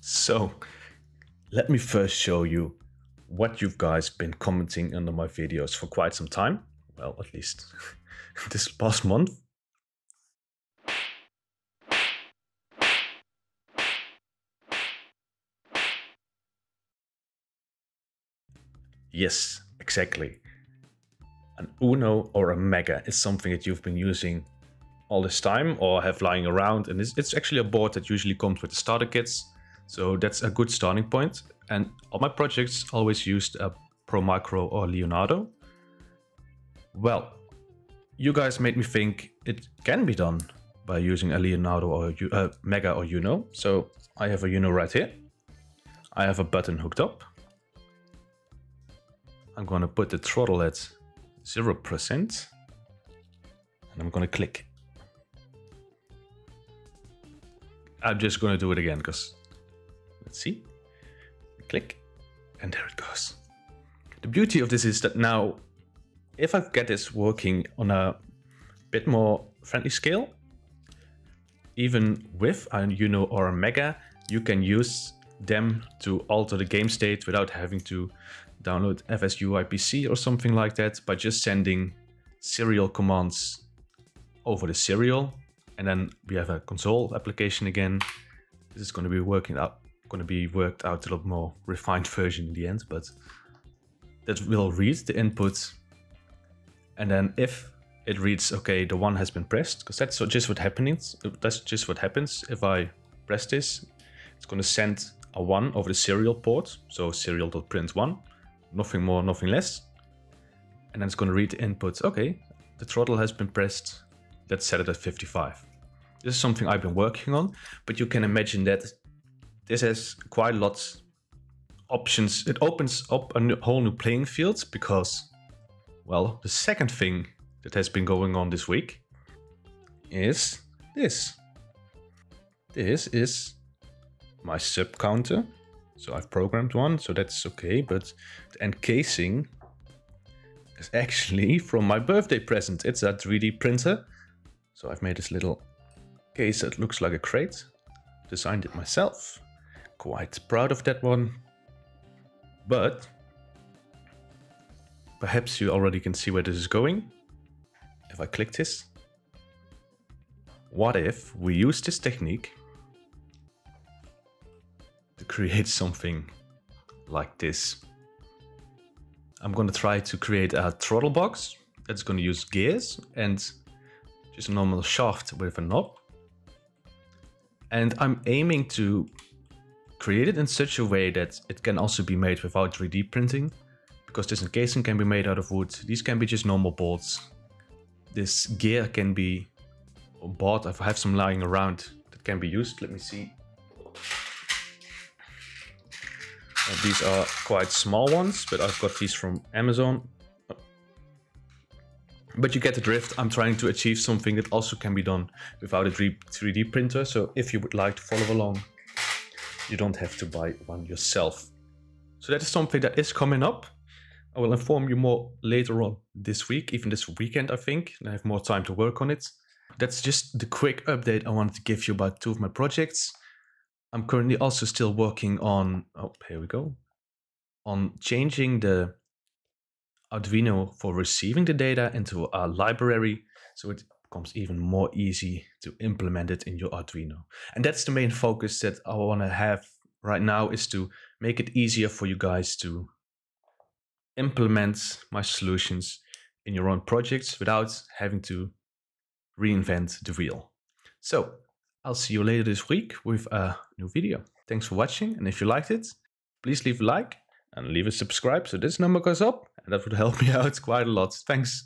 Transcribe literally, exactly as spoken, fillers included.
So let me first show you what you've guys been commenting under my videos for quite some time. Well, at least this past month. Yes, exactly. An Uno or a Mega is something that you've been using all this time or have lying around. And it's, it's actually a board that usually comes with the starter kits. So that's a good starting point. And all my projects always used a Pro Micro or Leonardo. Well, you guys made me think it can be done by using a Leonardo or a uh, Mega or Uno. So I have a Uno right here. I have a button hooked up. I'm going to put the throttle at zero percent and I'm going to click. I'm just going to do it again because let's see. Click and there it goes. The beauty of this is that now if I get this working on a bit more friendly scale, even with a Uno or a Mega, you can use them to alter the game state without having to download F S U I P C or something like that by just sending serial commands over the serial. And then we have a console application again. This is going to be working out, going to be worked out a lot more refined version in the end, but that will read the input. And then if it reads, okay, the one has been pressed, because that's just what happens. That's just what happens. If I press this, it's going to send a one over the serial port. So serial.print one. Nothing more, nothing less. And then it's going to read the input. Okay, the throttle has been pressed. Let's set it at fifty-five. This is something I've been working on, but you can imagine that this has quite a lot of options. It opens up a new, whole new playing field because, well, the second thing that has been going on this week is this. This is my sub counter. So I've programmed one, so that's okay, but the encasing is actually from my birthday present. It's a three D printer. So I've made this little case that looks like a crate. Designed it myself. Quite proud of that one. But perhaps you already can see where this is going. If I click this, what if we use this technique to create something like this? I'm going to try to create a throttle box that's going to use gears and just a normal shaft with a knob. And I'm aiming to create it in such a way that it can also be made without three D printing, because this encasing can be made out of wood. These can be just normal bolts. This gear can be bought. I have some lying around that can be used. Let me see. And these are quite small ones, but I've got these from Amazon. But you get the drift. I'm trying to achieve something that also can be done without a three D printer. So if you would like to follow along, you don't have to buy one yourself. So that is something that is coming up. I will inform you more later on this week, even this weekend, I think. And I have more time to work on it. That's just the quick update I wanted to give you about two of my projects. I'm currently also still working on, oh, here we go, on changing the Arduino for receiving the data into a library, so it becomes even more easy to implement it in your Arduino. And that's the main focus that I want to have right now, is to make it easier for you guys to implement my solutions in your own projects without having to reinvent the wheel. So I'll see you later this week with a new video. Thanks for watching, and if you liked it, please leave a like and leave a subscribe so this number goes up, and that would help me out quite a lot. Thanks.